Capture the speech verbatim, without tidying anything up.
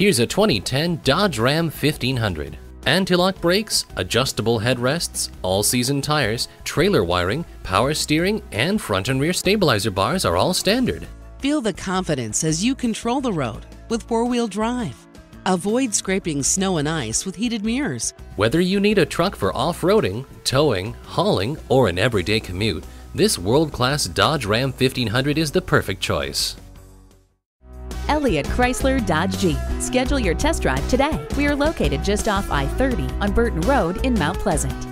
Here's a twenty ten Dodge Ram fifteen hundred. Anti-lock brakes, adjustable headrests, all-season tires, trailer wiring, power steering, and front and rear stabilizer bars are all standard. Feel the confidence as you control the road with four-wheel drive. Avoid scraping snow and ice with heated mirrors. Whether you need a truck for off-roading, towing, hauling, or an everyday commute, this world-class Dodge Ram fifteen hundred is the perfect choice. Elliott Chrysler Dodge Jeep. Schedule your test drive today. We are located just off I thirty on Burton Road in Mount Pleasant.